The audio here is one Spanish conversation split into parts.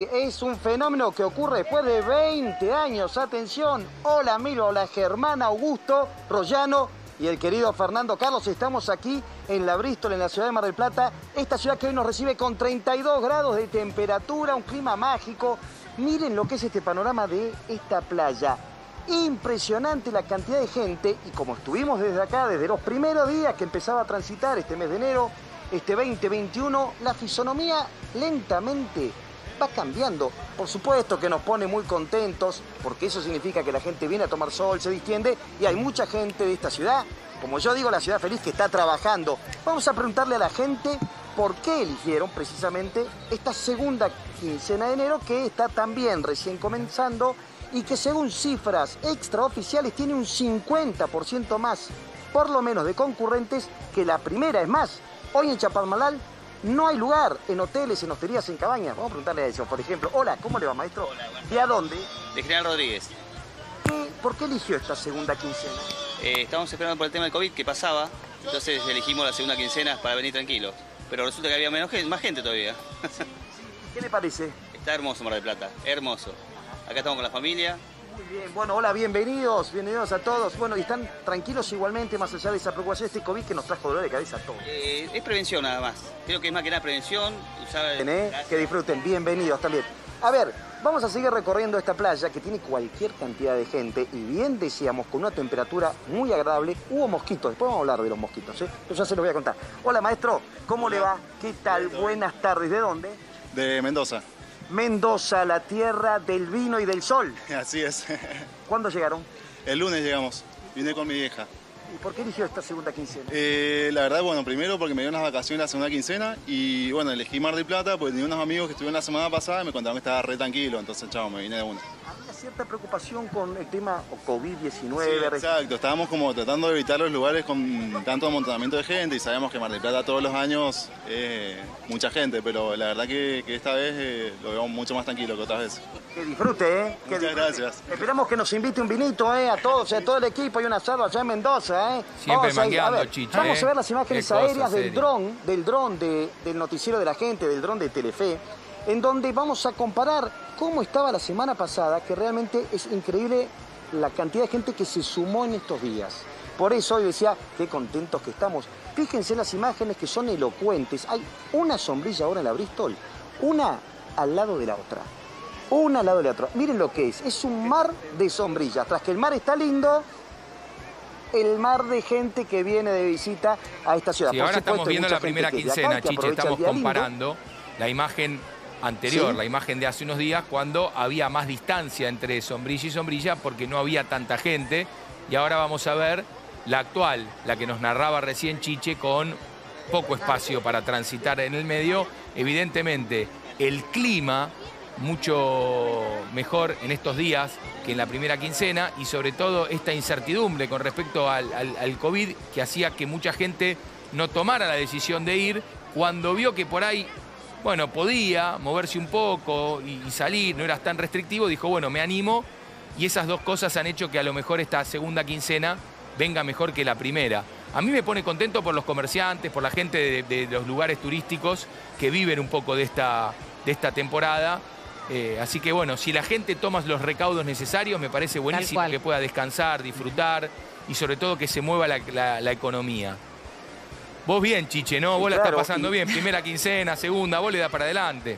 Es un fenómeno que ocurre después de 20 años. Atención, hola Milo, hola Germán Augusto Rollano y el querido Fernando Carlos. Estamos aquí en La Bristol, en la ciudad de Mar del Plata. Esta ciudad que hoy nos recibe con 32 grados de temperatura, un clima mágico. Miren lo que es este panorama de esta playa. Impresionante la cantidad de gente. Y como estuvimos desde acá, desde los primeros días que empezaba a transitar este mes de enero, este 2021, la fisonomía lentamente va cambiando. Por supuesto que nos pone muy contentos, porque eso significa que la gente viene a tomar sol, se distiende, y hay mucha gente de esta ciudad, como yo digo, la ciudad feliz, que está trabajando. Vamos a preguntarle a la gente por qué eligieron precisamente esta segunda quincena de enero, que está también recién comenzando, y que según cifras extraoficiales tiene un 50% más, por lo menos de concurrentes, que la primera. Es más, hoy en Chapalmalal no hay lugar en hoteles, en hosterías, en cabañas. Vamos a preguntarle a eso, por ejemplo. Hola, ¿cómo le va, maestro? Hola, ¿de a dónde? De General Rodríguez. ¿Por qué eligió esta segunda quincena? Estábamos esperando por el tema del COVID que pasaba, entonces elegimos la segunda quincena para venir tranquilos. Pero resulta que había más gente todavía. ¿Qué le parece? Está hermoso Mar del Plata, hermoso. Acá estamos con la familia. Muy bien, bueno, hola, bienvenidos, bienvenidos a todos. Bueno, y están tranquilos igualmente, más allá de esa preocupación, este COVID que nos trajo dolor de cabeza a todos. Es prevención nada más, creo que es más que nada prevención. Que disfruten, bienvenidos también. A ver, vamos a seguir recorriendo esta playa que tiene cualquier cantidad de gente y bien decíamos, con una temperatura muy agradable. Hubo mosquitos, después vamos a hablar de los mosquitos, ¿eh? Yo ya se los voy a contar. Hola maestro, ¿cómo le va? ¿Qué tal? Buenas tardes, ¿de dónde? De Mendoza. Mendoza, la tierra del vino y del sol. Así es. ¿Cuándo llegaron? El lunes llegamos, vine con mi vieja. ¿Y por qué eligió esta segunda quincena? La verdad, bueno, primero porque me dio unas vacaciones la segunda quincena y bueno, elegí Mar del Plata porque tenía unos amigos que estuvieron la semana pasada y me contaron que estaba re tranquilo, entonces chao, me vine de una. Había cierta preocupación con el tema COVID-19. Sí, exacto, estábamos como tratando de evitar los lugares con tanto amontonamiento de gente y sabemos que Mar del Plata todos los años mucha gente, pero la verdad que esta vez lo veo mucho más tranquilo que otras veces. Que disfrute, ¿eh? Que muchas disfrute. Gracias. Esperamos que nos invite un vinito, a todos, a todo el equipo y un asado allá en Mendoza. Siempre mangueando, chicha. Vamos a ver las imágenes aéreas del dron del Noticiero de la Gente, del dron de Telefe, en donde vamos a comparar cómo estaba la semana pasada, que realmente es increíble la cantidad de gente que se sumó en estos días. Por eso hoy decía, qué contentos que estamos. Fíjense las imágenes que son elocuentes. Hay una sombrilla ahora en la Bristol, una al lado de la otra. Una al lado de la otra. Miren lo que es un mar de sombrillas. Tras que el mar está lindo, el mar de gente que viene de visita a esta ciudad. Sí, ahora supuesto, estamos viendo la primera quincena, Chiche, estamos comparando la imagen anterior, la imagen de hace unos días, cuando había más distancia entre sombrilla y sombrilla porque no había tanta gente. Y ahora vamos a ver la actual, la que nos narraba recién Chiche, con poco espacio para transitar en el medio. Evidentemente, el clima mucho mejor en estos días que en la primera quincena y sobre todo esta incertidumbre con respecto al COVID que hacía que mucha gente no tomara la decisión de ir cuando vio que por ahí, bueno, podía moverse un poco y salir, no eras tan restrictivo, dijo, bueno, me animo, y esas dos cosas han hecho que a lo mejor esta segunda quincena venga mejor que la primera. A mí me pone contento por los comerciantes, por la gente de los lugares turísticos que viven un poco de esta temporada. Así que bueno, si la gente toma los recaudos necesarios, me parece buenísimo que pueda descansar, disfrutar y sobre todo que se mueva la economía. Vos bien, Chiche, ¿no? Sí, vos la estás pasando bien, primera quincena, segunda, vos le das para adelante.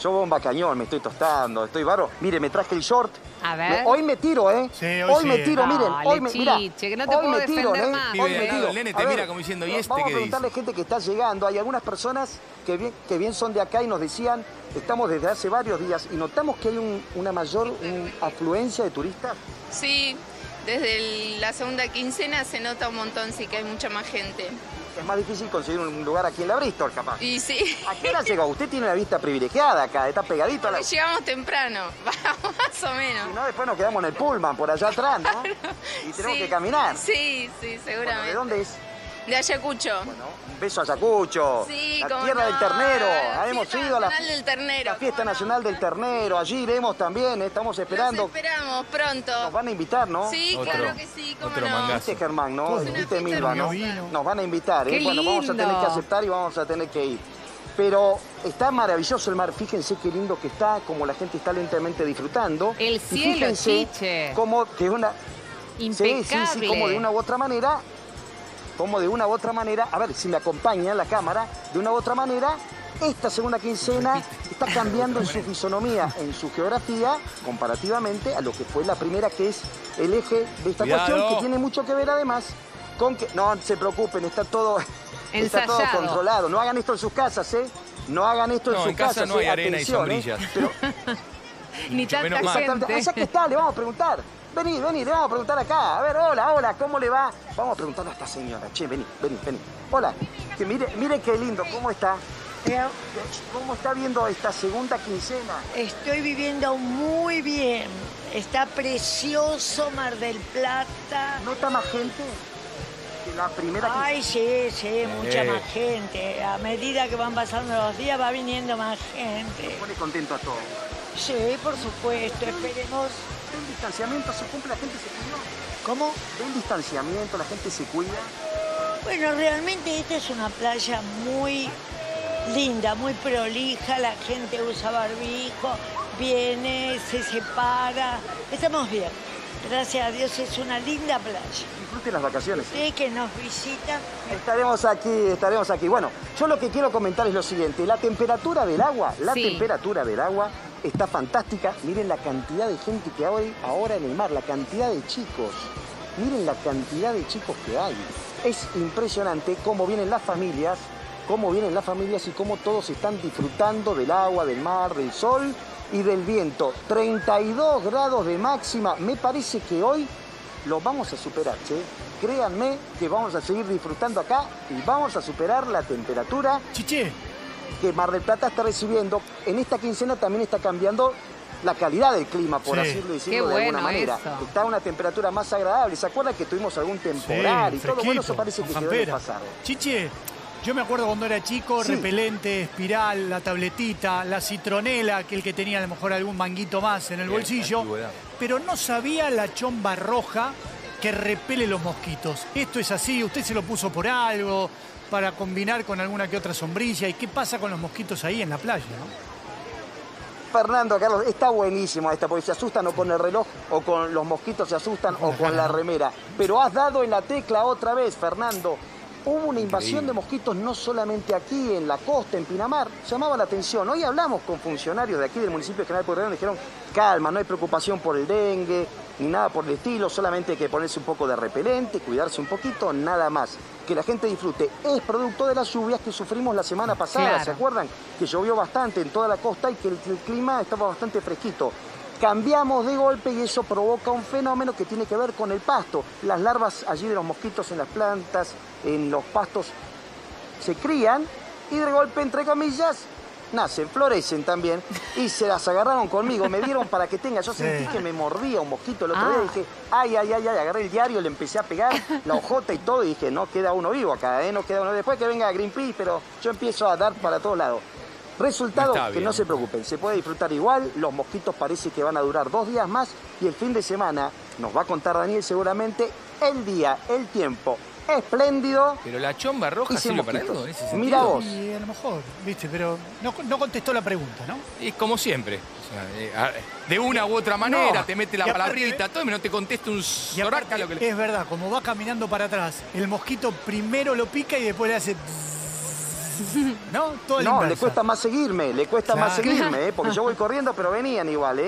Yo bomba cañón, me estoy tostando, estoy varo. Mire, me traje el short. A ver. Hoy me tiro, ¿eh? Sí, hoy me tiro, miren. Hoy me tiro. Chiche, que no te puedo defender más. El nene te mira como diciendo, ¿y este qué dice? Vamos a preguntarle a gente que está llegando. Hay algunas personas que bien son de acá y nos decían, estamos desde hace varios días y notamos que hay una mayor afluencia de turistas. Sí, desde la segunda quincena se nota un montón, sí que hay mucha más gente. Es más difícil conseguir un lugar aquí en la Bristol, capaz. Y sí. ¿A qué hora llegó? Usted tiene una vista privilegiada acá, está pegadito a la... Llegamos temprano, más o menos. Si no, después nos quedamos en el pullman, por allá atrás, ¿no? Y tenemos que caminar. Sí, sí, seguramente. Bueno, ¿de dónde es? De Ayacucho. Bueno, un beso a Ayacucho. Sí, la tierra del ternero. Hemos ido a la Nacional del Ternero. La Fiesta Nacional del Ternero. Allí iremos también, estamos esperando. Nos esperamos pronto. Nos van a invitar, ¿no? Sí, claro que sí, cómo no. Viste, Germán, ¿no? Viste, Milva, ¿no? Nos van a invitar, ¿eh? Bueno, vamos a tener que aceptar y vamos a tener que ir. Pero está maravilloso el mar, fíjense qué lindo que está, como la gente está lentamente disfrutando. El cielo, y fíjense Chiche, como que es una... Impecable. Sí, como de una u otra manera, a ver si me acompaña la cámara, de una u otra manera, esta segunda quincena está cambiando en su fisonomía, en su geografía, comparativamente a lo que fue la primera, que es el eje de esta cuestión, que tiene mucho que ver además con que... No se preocupen, está todo controlado. No hagan esto en sus casas, ¿eh? No hagan esto en sus casas. No, en casa no hay arena y sombrillas. Pero... Ni tanta gente. Allá que está, le vamos a preguntar. Vení, le vamos a preguntar acá. A ver, hola, ¿cómo le va? Vamos a preguntarle a esta señora. Che, vení. Hola. Que mire qué lindo, ¿cómo está? ¿Cómo está viendo esta segunda quincena? Estoy viviendo muy bien. Está precioso Mar del Plata. ¿No está más gente? La primera quincena. Ay, sí, mucha más gente. A medida que van pasando los días va viniendo más gente. ¿Nos pone contento a todos? Sí, por supuesto. Esperemos. ¿De un distanciamiento se cumple? ¿La gente se cuida? ¿Cómo? ¿De un distanciamiento la gente se cuida? Bueno, realmente esta es una playa muy linda, muy prolija. La gente usa barbijo, viene, se separa. Estamos bien. Gracias a Dios, es una linda playa. Disfruten las vacaciones. Sí, que nos visitan. Estaremos aquí. Bueno, yo lo que quiero comentar es lo siguiente. La temperatura del agua, está fantástica. Miren la cantidad de gente que hay ahora en el mar, la cantidad de chicos. Miren la cantidad de chicos que hay. Es impresionante cómo vienen las familias y cómo todos están disfrutando del agua, del mar, del sol y del viento. 32 grados de máxima. Me parece que hoy los vamos a superar, ¿sí? Créanme que vamos a seguir disfrutando acá y vamos a superar la temperatura que Mar del Plata está recibiendo. En esta quincena también está cambiando la calidad del clima, por así decirlo de alguna manera. Eso. Está a una temperatura más agradable. ¿Se acuerdan que tuvimos algún temporal y todo? Bueno, eso parece que quedó en el pasado. Yo me acuerdo cuando era chico, repelente, espiral, la tabletita, la citronela, aquel que tenía a lo mejor algún manguito más en el bolsillo, pero no sabía la chomba roja que repele los mosquitos. Esto es así, usted se lo puso por algo, para combinar con alguna que otra sombrilla. ¿Y qué pasa con los mosquitos ahí en la playa, no? Fernando Carlos, está buenísimo esta, porque se asustan o con el reloj, o con los mosquitos se asustan, o con la remera. Pero has dado en la tecla otra vez, Fernando. Hubo una invasión de mosquitos no solamente aquí, en la costa, en Pinamar. Llamaba la atención. Hoy hablamos con funcionarios de aquí del municipio de General Pueyrredón. Dijeron, calma, no hay preocupación por el dengue, ni nada por el estilo. Solamente hay que ponerse un poco de repelente, cuidarse un poquito, nada más. Que la gente disfrute. Es producto de las lluvias que sufrimos la semana pasada. Claro. ¿Se acuerdan? Que llovió bastante en toda la costa y que el clima estaba bastante fresquito. Cambiamos de golpe y eso provoca un fenómeno que tiene que ver con el pasto. Las larvas allí de los mosquitos en las plantas, en los pastos, se crían y de golpe, entre comillas, nacen, florecen también. Y se las agarraron conmigo, me dieron para que tenga. Yo sentí que me mordía un mosquito el otro día y dije, ay, agarré el diario, le empecé a pegar la hojota y todo. Y dije, no queda uno vivo acá, no queda uno. Después que venga Greenpeace, pero yo empiezo a dar para todos lados. Resultado, que no se preocupen, se puede disfrutar igual, los mosquitos parece que van a durar 2 días más y el fin de semana nos va a contar Daniel seguramente el día, el tiempo, espléndido. Pero la chomba roja sirve para algo en ese sentido. Mira vos. Y a lo mejor, viste, pero no contestó la pregunta, ¿no? Y como siempre, o sea, de una u otra manera te mete la palabrita, todo y no te contesta un soraca lo que le... Es verdad, como va caminando para atrás, el mosquito primero lo pica y después le hace... No, le cuesta más seguirme, porque yo voy corriendo, pero venían igual,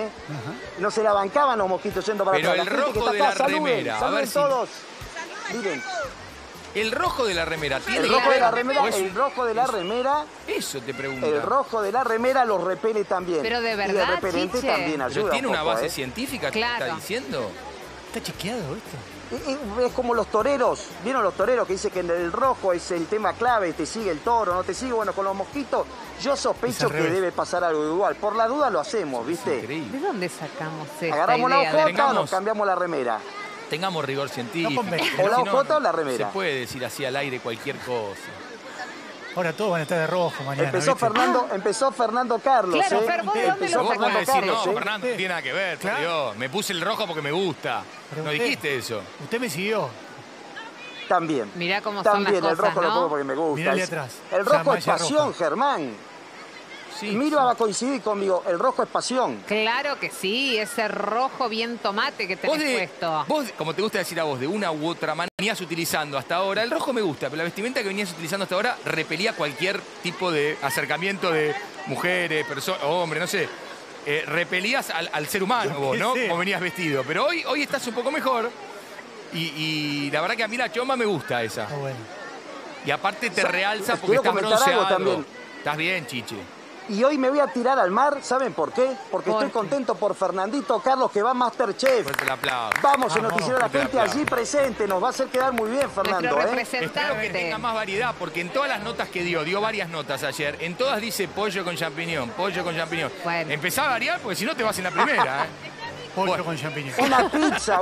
No se la bancaban los mosquitos yendo para atrás. Pero el rojo de la remera, a ver todos. Miren. El rojo de la remera tiene eso te pregunto. El rojo de la remera los repele también. Pero de verdad, y el repelente también ayuda. Pero tiene una base científica que está diciendo. Está chequeado esto. Es como los toreros, ¿vieron los toreros que dicen que el rojo es el tema clave? Te sigue el toro, no te sigue. Bueno, con los mosquitos yo sospecho que debe pasar algo igual. Por la duda lo hacemos, ¿viste? ¿De dónde sacamos esta agarramos idea? ¿Agarramos la hojota o nos cambiamos la remera? Tengamos rigor científico. O la hojota o la remera. Se puede decir así al aire cualquier cosa. Ahora todos van a estar de rojo mañana. Empezó Fernando Carlos. Claro, Fer, ¿vos vas a decir, no, Fernando, no tiene nada que ver, me puse el rojo porque me gusta. No dijiste eso. Usted me siguió. También. Mirá cómo son las cosas, el rojo, ¿no? Lo pongo porque me gusta. Mirá atrás. El rojo es pasión, roja. Germán. Sí, Miro va a coincidir conmigo, el rojo es pasión. Claro que sí, ese rojo bien tomate que tenés puesto. Vos, como te gusta decir a vos, de una u otra manera venías utilizando hasta ahora, el rojo me gusta, pero la vestimenta que venías utilizando hasta ahora repelía cualquier tipo de acercamiento de mujeres, personas, hombres, no sé. Repelías al ser humano vos, ¿no? Como venías vestido. Pero hoy estás un poco mejor y la verdad que a mí la choma me gusta esa. Está bueno. Y aparte te realza porque estás bronceado. También. Estás bien, Chiche. Y hoy me voy a tirar al mar, ¿saben por qué? Porque estoy contento por Fernandito Carlos, que va a Masterchef. Fuerte el aplauso. Vamos, el Noticiero de la Gente allí presente. Nos va a hacer quedar muy bien, Fernando. Espero que tenga más variedad, porque en todas las notas que dio varias notas ayer, en todas dice pollo con champiñón, pollo con champiñón. Bueno. Empezá a variar, porque si no te vas en la primera, pollo con champiñón.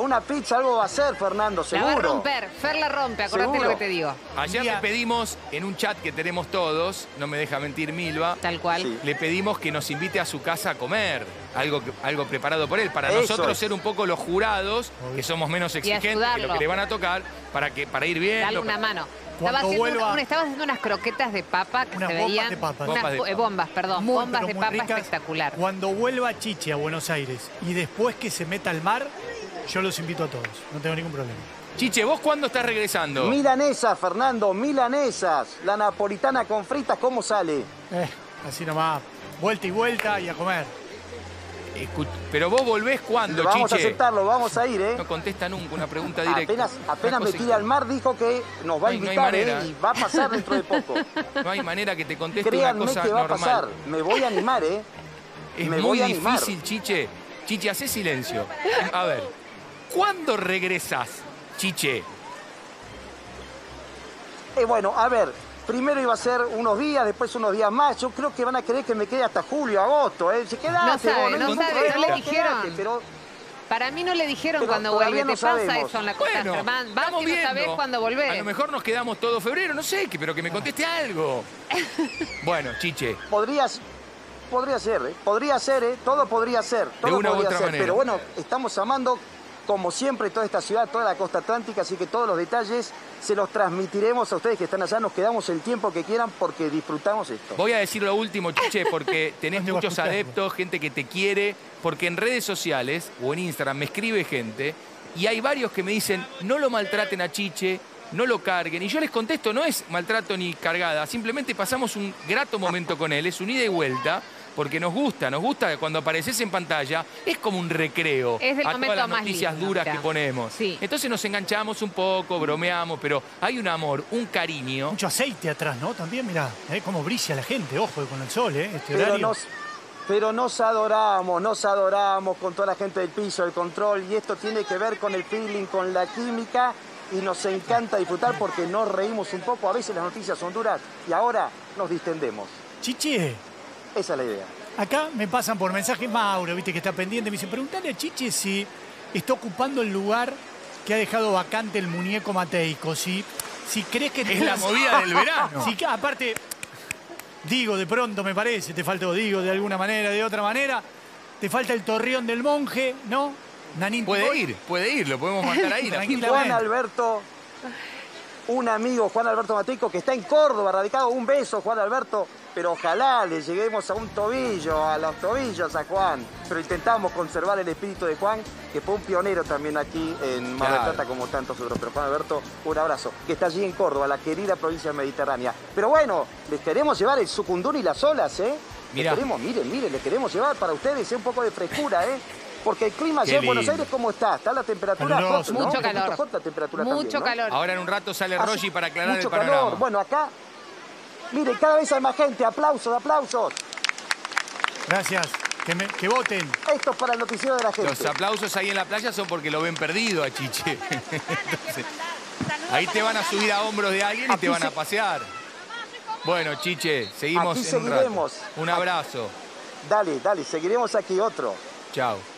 Una pizza, algo va a hacer, Fernando, seguro. La va a romper, Fer la rompe, acordate seguro. Lo que te digo. Ayer le pedimos, en un chat que tenemos todos, no me deja mentir Milva, tal cual, le pedimos que nos invite a su casa a comer, algo preparado por él, para nosotros ser un poco los jurados, que somos menos exigentes que lo que le van a tocar, para ir viendo. Dale una mano. Estabas haciendo unas croquetas de papa que se veían. De papas. Bombas de papa espectacular. Cuando vuelva Chiche a Buenos Aires y después que se meta al mar, yo los invito a todos. No tengo ningún problema. Chiche, ¿vos cuándo estás regresando? Milanesas, Fernando, milanesas. La napolitana con fritas, ¿cómo sale? Así nomás. Vuelta y vuelta y a comer. Pero vos volvés cuando, Chiche. Vamos a aceptarlo, vamos a ir, No contesta nunca una pregunta directa. Apenas me tira al mar, dijo que nos va a invitar, y va a pasar dentro de poco. No hay manera que te conteste una cosa que normal. Va a pasar. Me voy a animar, Es me muy voy a difícil, animar. Chiche. Chiche, hacé silencio. A ver, ¿cuándo regresás, Chiche? Bueno, a ver... Primero iba a ser unos días, después unos días más. Yo creo que van a querer que me quede hasta julio, agosto. Se quedate, no le dijeron. Pero... Para mí no le dijeron cuando vuelve. No te pasa eso en la cosa, Germán. Vamos y no sabés cuándo volver. A lo mejor nos quedamos todo febrero, no sé, pero que me conteste algo. Bueno, Chiche. Podría ser, todo podría ser. Todo de una u otra manera. Pero bueno, estamos amando... Como siempre, toda esta ciudad, toda la costa atlántica, así que todos los detalles se los transmitiremos a ustedes que están allá. Nos quedamos el tiempo que quieran porque disfrutamos esto. Voy a decir lo último, Chiche, porque tenés muchos adeptos, gente que te quiere, porque en redes sociales o en Instagram me escribe gente y hay varios que me dicen no lo maltraten a Chiche, no lo carguen. Y yo les contesto, no es maltrato ni cargada, simplemente pasamos un grato momento con él, es un ida y vuelta. Porque nos gusta cuando apareces en pantalla, es como un recreo a todas las noticias duras que ponemos. Sí. Entonces nos enganchamos un poco, bromeamos, pero hay un amor, un cariño. Mucho aceite atrás, ¿no? También, mirá, cómo brilla la gente, ojo, con el sol, este horario. Pero nos adoramos con toda la gente del piso, del control, y esto tiene que ver con el feeling, con la química, y nos encanta disfrutar porque nos reímos un poco. A veces las noticias son duras y ahora nos distendemos. Chiche. Esa es la idea. Acá me pasan por mensaje Mauro, viste que está pendiente. Me dicen, preguntale a Chiche si está ocupando el lugar que ha dejado vacante el muñeco Mateico. Si crees que... Es la movida del verano. Si, aparte, digo, de pronto me parece, te faltó, digo, de alguna manera, de otra manera. Te falta el Torreón del Monje, ¿no? Nanín puede ir, lo podemos mandar ahí. Juan Alberto, un amigo, Juan Alberto Matico, que está en Córdoba, radicado. Un beso, Juan Alberto. Pero ojalá le lleguemos a un tobillo, a los tobillos a Juan. Pero intentamos conservar el espíritu de Juan, que fue un pionero también aquí en Mar del Plata, como tantos otros. Pero Juan Alberto, un abrazo, que está allí en Córdoba, la querida provincia mediterránea. Pero bueno, les queremos llevar el sucundún y las olas, Miren, les queremos llevar para ustedes un poco de frescura, Porque el clima allá en Buenos Aires, ¿cómo está? Está la temperatura hot, ¿no? Mucho calor. Hot, la temperatura mucho también, calor. ¿No? Ahora en un rato sale Rogi para aclarar el panorama. Mucho calor. Bueno, acá... Miren, cada vez hay más gente. Aplausos. Gracias. Que voten. Esto es para el Noticiero de la Gente. Los aplausos ahí en la playa son porque lo ven perdido a Chiche. Entonces, ahí te van a subir a hombros de alguien y te van a pasear. Bueno, Chiche, seguimos en un rato. Un abrazo. Dale, seguiremos aquí. Otro. Chao.